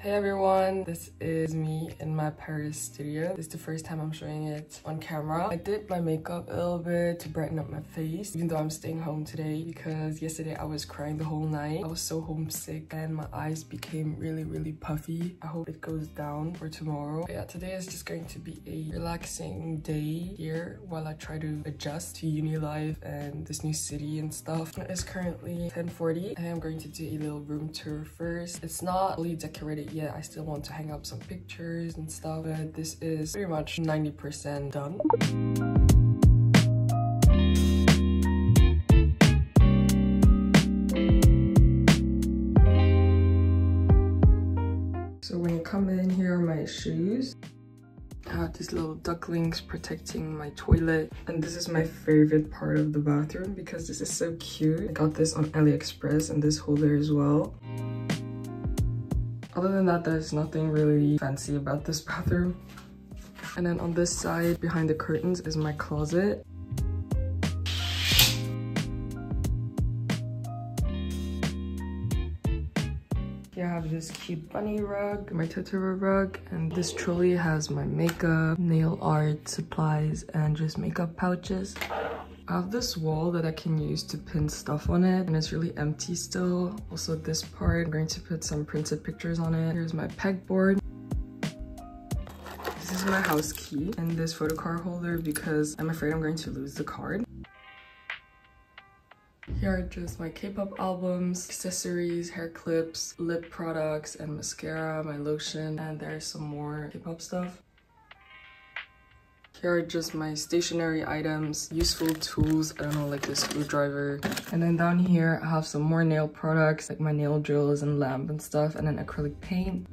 Hey everyone, this is me in my Paris studio. This is the first time I'm showing it on camera. I did my makeup a little bit to brighten up my face, even though I'm staying home today because yesterday I was crying the whole night. I was so homesick and my eyes became really puffy. I hope it goes down for tomorrow. But yeah, today is just going to be a relaxing day here while I try to adjust to uni life and this new city and stuff. It's currently 10:40. I am going to do a little room tour first. It's not fully decorated yet. I still want to hang up some pictures and stuff, but this is pretty much 90% done. So when you come in, here are my shoes. I have these little ducklings protecting my toilet, and this is my favorite part of the bathroom because this is so cute. I got this on AliExpress and this holder as well. Other than that, there's nothing really fancy about this bathroom. And then on this side, behind the curtains, is my closet. I have this cute bunny rug, my Totoro rug, and this trolley has my makeup, nail art, supplies, and just makeup pouches. I have this wall that I can use to pin stuff on it, and it's really empty still. Also this part, I'm going to put some printed pictures on it. Here's my pegboard. This is my house key and this photo card holder because I'm afraid I'm going to lose the card. Here are just my K-pop albums, accessories, hair clips, lip products, and mascara, my lotion, and there's some more K-pop stuff. Here are just my stationery items, useful tools, I don't know, like this screwdriver. And then down here, I have some more nail products, like my nail drills and lamp and stuff, and an acrylic paint.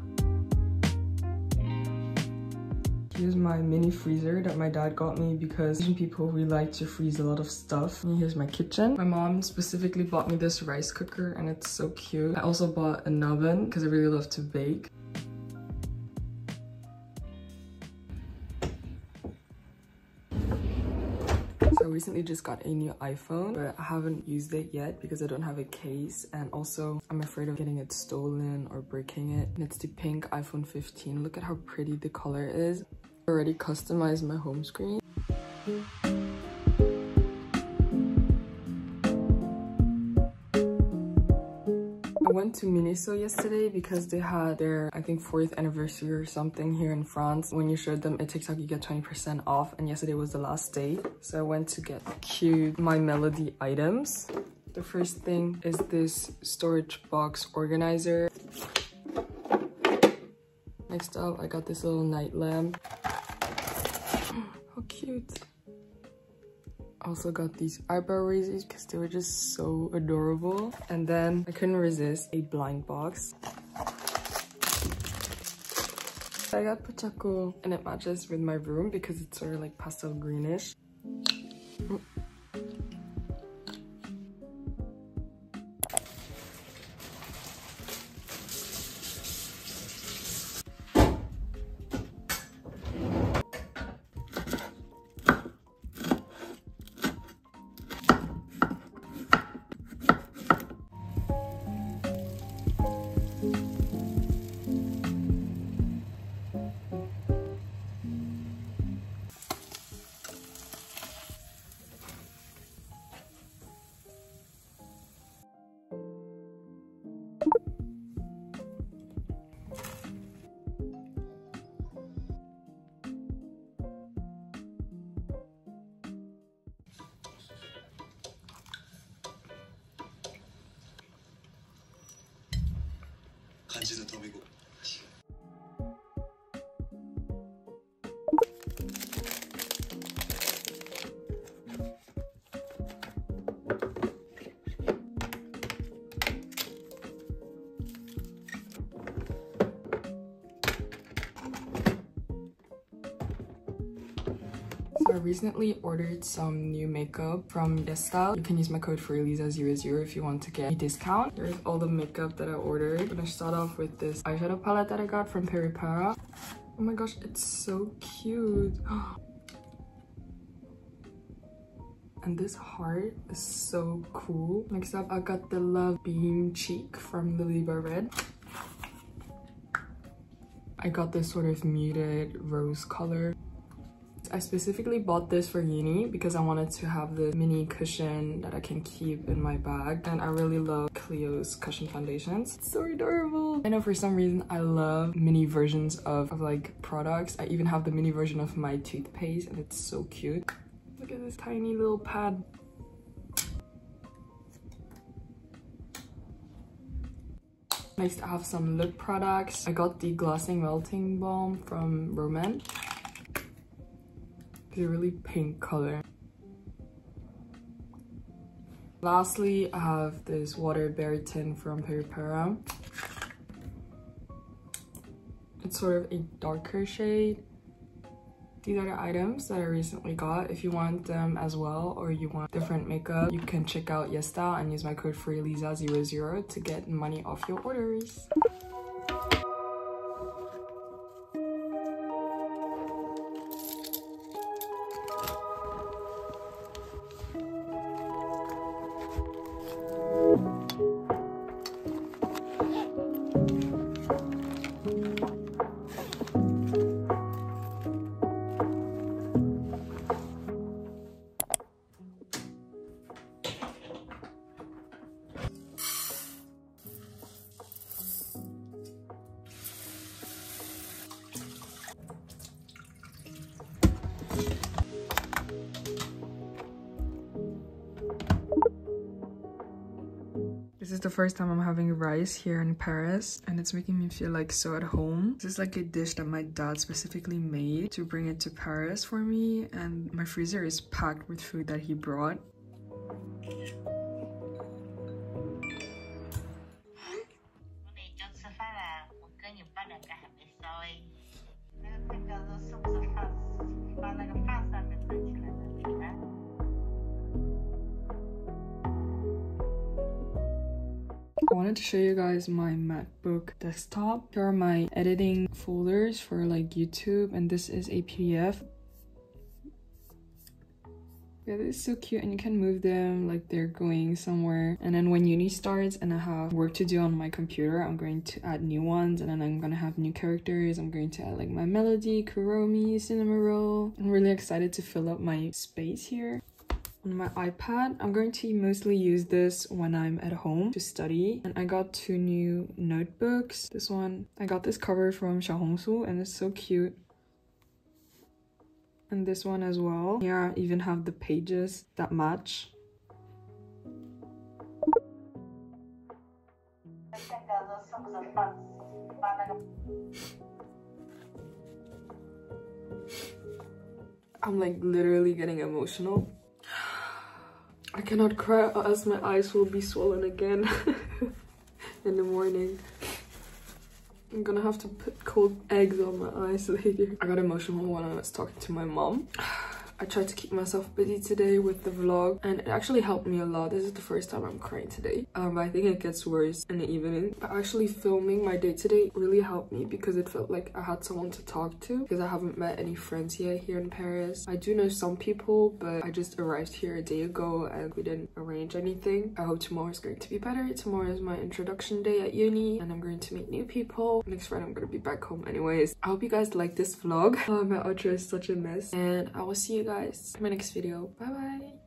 Here's my mini freezer that my dad got me because Asian people, we like to freeze a lot of stuff. And here's my kitchen. My mom specifically bought me this rice cooker and it's so cute. I also bought an oven because I really love to bake. I recently just got a new iPhone, but I haven't used it yet because I don't have a case, and also I'm afraid of getting it stolen or breaking it. And it's the pink iPhone 15. Look at how pretty the color is. I already customized my home screen. I went to Miniso yesterday because they had their, I think, 4th anniversary or something here in France. When you showed them a TikTok, you get 20% off, and yesterday was the last day. So I went to get cute My Melody items. The first thing is this storage box organizer. Next up, I got this little night lamp. How cute. I also got these eyebrow razors because they were just so adorable. And then I couldn't resist a blind box. I got Pachaco and it matches with my room because it's sort of like pastel greenish. I recently ordered some new makeup from YesStyle. You can use my code FORELISA00 if you want to get a discount. There's all the makeup that I ordered. I'm gonna start off with this eyeshadow palette that I got from Peripera. Oh my gosh, it's so cute. And this heart is so cool. Next up, I got the Love Beam Cheek from Lilybyred. I got this sort of muted rose color. I specifically bought this for uni because I wanted to have the mini cushion that I can keep in my bag, and I really love Cleo's cushion foundations. It's so adorable. I know for some reason I love mini versions of like products. I even have the mini version of my toothpaste and it's so cute. Look at this tiny little pad. Next I have some lip products. I got the Glossing Melting Balm from Romand. It's a really pink color. Lastly, I have this water berry tin from Peripera. It's sort of a darker shade. These are the items that I recently got. If you want them as well, or you want different makeup, you can check out YesStyle and use my code FORELISA00 to get money off your orders. This is the first time I'm having rice here in Paris, and it's making me feel like so at home. This is like a dish that my dad specifically made to bring it to Paris for me, and my freezer is packed with food that he brought. I wanted to show you guys my MacBook desktop. Here are my editing folders for like YouTube, and this is a PDF. Yeah, this is so cute, and you can move them like they're going somewhere. And then when uni starts and I have work to do on my computer, I'm going to add new ones, and then I'm gonna have new characters. I'm going to add like my Melody, Kuromi, Cinema Roll. I'm really excited to fill up my space here. My iPad, I'm going to mostly use this when I'm at home to study, and I got two new notebooks. This one, I got this cover from Xiaohongsu and it's so cute, and this one as well. Here I even have the pages that match. I'm like literally getting emotional. I cannot cry or else my eyes will be swollen again in the morning. I'm gonna have to put cold eggs on my eyes later. I got emotional when I was talking to my mom. I tried to keep myself busy today with the vlog, and it actually helped me a lot. This is the first time I'm crying today. I think it gets worse in the evening. But actually filming my day today really helped me because it felt like I had someone to talk to, because I haven't met any friends yet here in Paris. I do know some people, but I just arrived here a day ago and we didn't arrange anything. I hope tomorrow is going to be better. Tomorrow is my introduction day at uni and I'm going to meet new people. Next Friday I'm gonna be back home anyways. I hope you guys like this vlog. My outro is such a mess, and I will see you guys in my next video. Bye bye.